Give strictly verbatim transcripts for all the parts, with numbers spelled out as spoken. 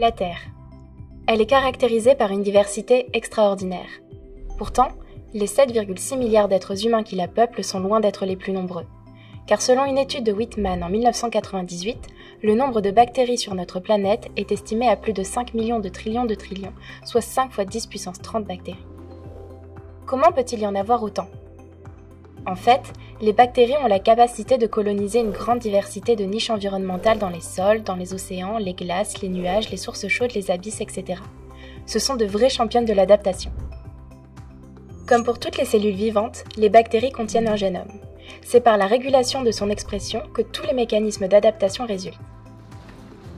la Terre. Elle est caractérisée par une diversité extraordinaire. Pourtant, les sept virgule six milliards d'êtres humains qui la peuplent sont loin d'être les plus nombreux. Car selon une étude de Whitman en mille neuf cent quatre-vingt-dix-huit, le nombre de bactéries sur notre planète est estimé à plus de cinq millions de trillions de trillions, soit cinq fois dix puissance trente bactéries. Comment peut-il y en avoir autant ? En fait, les bactéries ont la capacité de coloniser une grande diversité de niches environnementales dans les sols, dans les océans, les glaces, les nuages, les sources chaudes, les abysses, et cetera. Ce sont de vraies championnes de l'adaptation. Comme pour toutes les cellules vivantes, les bactéries contiennent un génome. C'est par la régulation de son expression que tous les mécanismes d'adaptation résultent.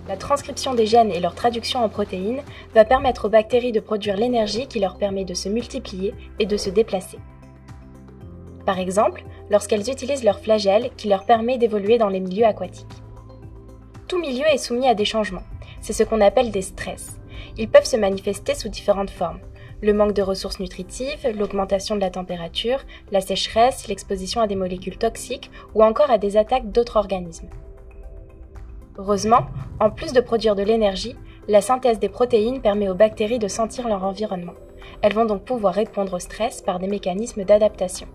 La transcription des gènes et leur traduction en protéines va permettre aux bactéries de produire l'énergie qui leur permet de se multiplier et de se déplacer. Par exemple, lorsqu'elles utilisent leur flagelle qui leur permet d'évoluer dans les milieux aquatiques. Tout milieu est soumis à des changements, c'est ce qu'on appelle des stress. Ils peuvent se manifester sous différentes formes. Le manque de ressources nutritives, l'augmentation de la température, la sécheresse, l'exposition à des molécules toxiques ou encore à des attaques d'autres organismes. Heureusement, en plus de produire de l'énergie, la synthèse des protéines permet aux bactéries de sentir leur environnement. Elles vont donc pouvoir répondre au stress par des mécanismes d'adaptation.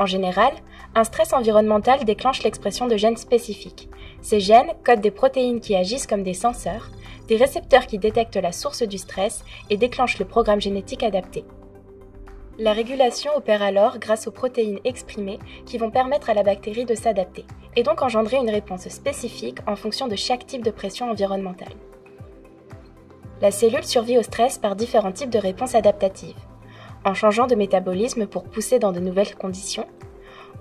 En général, un stress environnemental déclenche l'expression de gènes spécifiques. Ces gènes codent des protéines qui agissent comme des senseurs, des récepteurs qui détectent la source du stress et déclenchent le programme génétique adapté. La régulation opère alors grâce aux protéines exprimées qui vont permettre à la bactérie de s'adapter, et donc engendrer une réponse spécifique en fonction de chaque type de pression environnementale. La cellule survit au stress par différents types de réponses adaptatives. En changeant de métabolisme pour pousser dans de nouvelles conditions,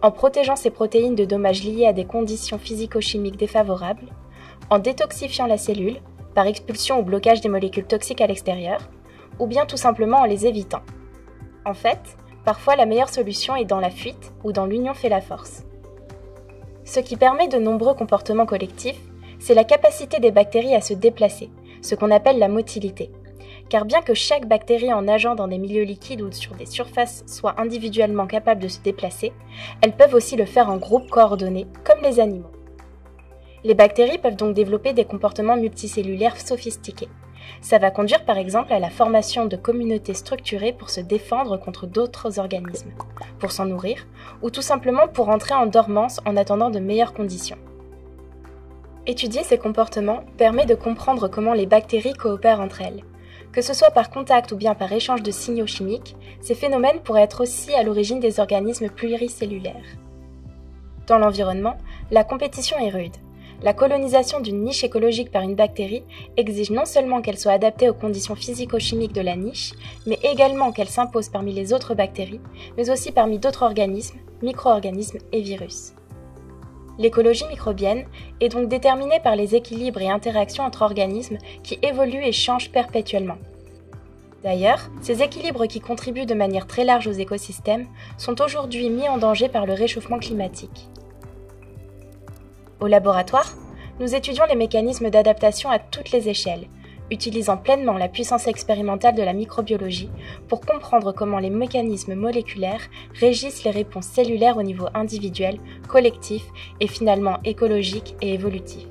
en protégeant ses protéines de dommages liés à des conditions physico-chimiques défavorables, en détoxifiant la cellule, par expulsion ou blocage des molécules toxiques à l'extérieur, ou bien tout simplement en les évitant. En fait, parfois la meilleure solution est dans la fuite ou dans l'union fait la force. Ce qui permet de nombreux comportements collectifs, c'est la capacité des bactéries à se déplacer, ce qu'on appelle la motilité. Car bien que chaque bactérie en nageant dans des milieux liquides ou sur des surfaces soit individuellement capable de se déplacer, elles peuvent aussi le faire en groupes coordonnés, comme les animaux. Les bactéries peuvent donc développer des comportements multicellulaires sophistiqués. Ça va conduire par exemple à la formation de communautés structurées pour se défendre contre d'autres organismes, pour s'en nourrir, ou tout simplement pour entrer en dormance en attendant de meilleures conditions. Étudier ces comportements permet de comprendre comment les bactéries coopèrent entre elles. Que ce soit par contact ou bien par échange de signaux chimiques, ces phénomènes pourraient être aussi à l'origine des organismes pluricellulaires. Dans l'environnement, la compétition est rude. La colonisation d'une niche écologique par une bactérie exige non seulement qu'elle soit adaptée aux conditions physico-chimiques de la niche, mais également qu'elle s'impose parmi les autres bactéries, mais aussi parmi d'autres organismes, micro-organismes et virus. L'écologie microbienne est donc déterminée par les équilibres et interactions entre organismes qui évoluent et changent perpétuellement. D'ailleurs, ces équilibres qui contribuent de manière très large aux écosystèmes sont aujourd'hui mis en danger par le réchauffement climatique. Au laboratoire, nous étudions les mécanismes d'adaptation à toutes les échelles, utilisant pleinement la puissance expérimentale de la microbiologie pour comprendre comment les mécanismes moléculaires régissent les réponses cellulaires au niveau individuel, collectif et finalement écologique et évolutif.